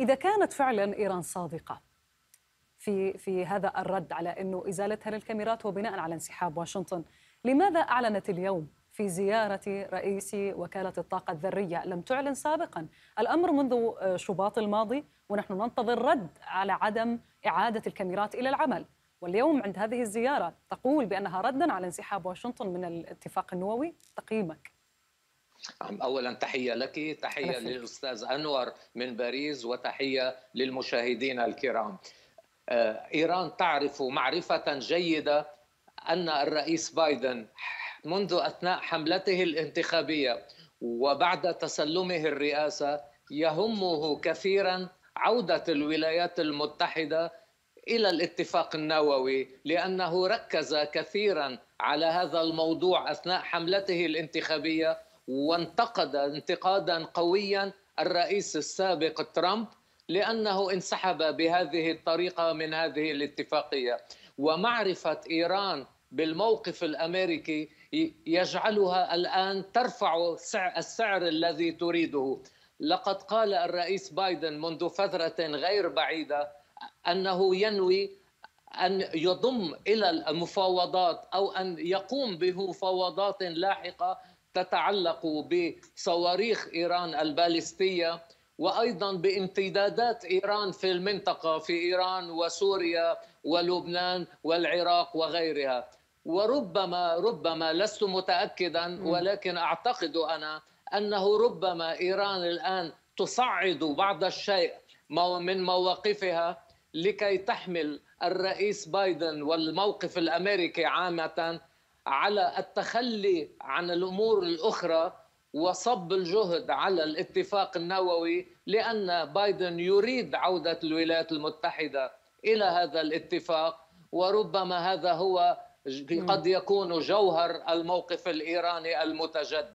إذا كانت فعلا إيران صادقة في هذا الرد على أنه إزالتها للكاميرات وبناء على انسحاب واشنطن، لماذا أعلنت اليوم في زيارة رئيس وكالة الطاقة الذرية؟ لم تعلن سابقا، الأمر منذ شباط الماضي ونحن ننتظر رد على عدم إعادة الكاميرات إلى العمل، واليوم عند هذه الزيارة تقول بأنها ردا على انسحاب واشنطن من الاتفاق النووي. تقييمك؟ أولا تحية لك، تحية للأستاذ أنور من باريس، وتحية للمشاهدين الكرام. إيران تعرف معرفة جيدة أن الرئيس بايدن منذ أثناء حملته الانتخابية وبعد تسلمه الرئاسة يهمه كثيرا عودة الولايات المتحدة إلى الاتفاق النووي، لأنه ركز كثيرا على هذا الموضوع أثناء حملته الانتخابية، وانتقد انتقادا قويا الرئيس السابق ترامب لأنه انسحب بهذه الطريقة من هذه الاتفاقية. ومعرفة إيران بالموقف الأمريكي يجعلها الآن ترفع السعر الذي تريده. لقد قال الرئيس بايدن منذ فترة غير بعيدة أنه ينوي أن يضم إلى المفاوضات أو أن يقوم بمفاوضات لاحقة تتعلق بصواريخ إيران البالستية، وأيضا بامتدادات إيران في المنطقة، في إيران وسوريا ولبنان والعراق وغيرها. وربما لست متأكدا، ولكن أعتقد أنا أنه ربما إيران الآن تصعد بعض الشيء من مواقفها لكي تحمل الرئيس بايدن والموقف الأمريكي عامة على التخلي عن الأمور الأخرى وصب الجهد على الاتفاق النووي، لأن بايدن يريد عودة الولايات المتحدة إلى هذا الاتفاق، وربما هذا هو قد يكون جوهر الموقف الإيراني المتجدد.